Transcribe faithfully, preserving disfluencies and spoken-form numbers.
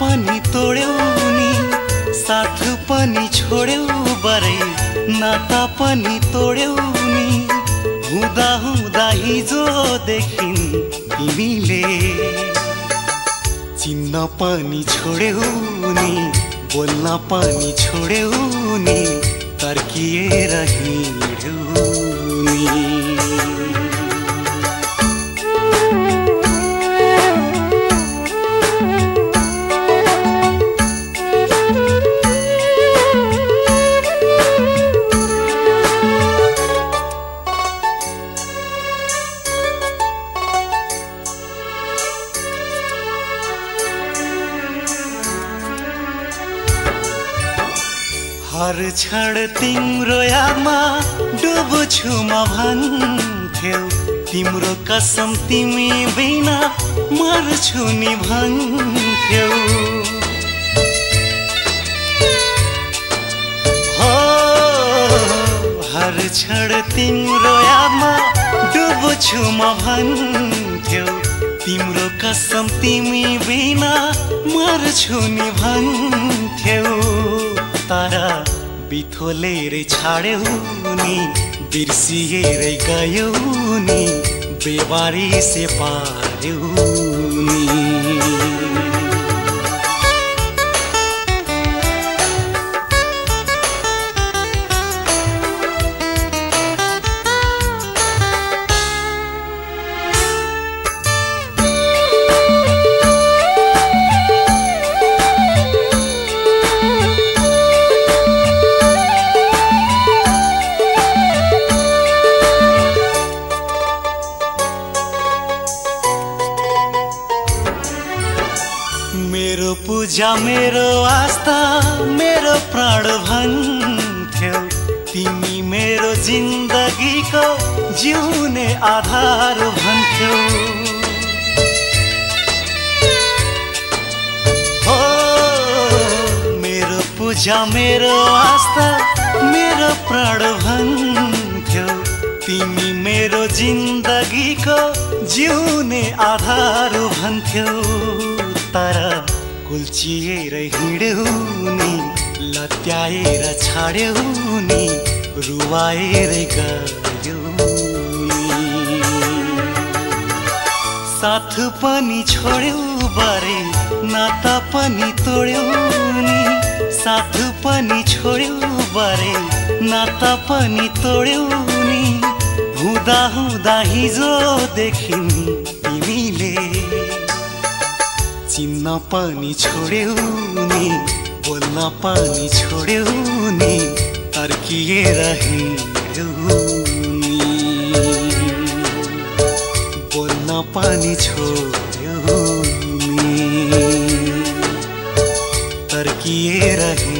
पनि तोड्यौनी साथ पनि छोड्यौ बरै नाता पनि तोड्यौनी हुँदा हुँदा हिजो देखिन तिमीले चिन्न पनि छोड्यौनी बोल्न पनि छोड्यौनी तर्किएर हिँड्यौनी हर क्षण तिम्रो यादमा डुब्छु म भन्थ्यौ तिम्रो कसम तिमी बिना मर्छु नि भन्थ्यौ हो हर क्षण तिम्रो यादमा डुब्छु म भन्थ्यौ तिम्रो कसम तिमी बिना मर्छु नि भन्थ्यौ तारा बिथोलेर छाड्यौ नि बिर्सिएर गयौ नि बेवारी से पार्यौ नि मेरो पूजा मेरो आस्था मेरो प्राण भन्थ्यौ तिमी मेरो जिंदगी को जिउने आधार भन्थ्यौ हो मेरो पूजा मेरो आस्था मेरो प्राण भन्थ्यौ तिमी मेरो जिंदगी को जिउने आधार भन्थ्यौ तारा कुल्चिएर हिँड्यौ नि लत्याएर छाड्यौ नि रुवाएर गयौ नि साथ पनि छोड्यौ बरे नाता पनि तोड्यौ नि साथ पनि छोड्यौ बरे नाता पनि तोड्यौ नि हुँदा हुँदा हिजो देखिन तिमीले चिन्न पनि छोड्यौ नि बोल्न पनि छोड्यौ नि तर्किएर हिँड्यौ नि बोल्न पनि छोड्यौ नि तर्किएर हिँड्यौ नि।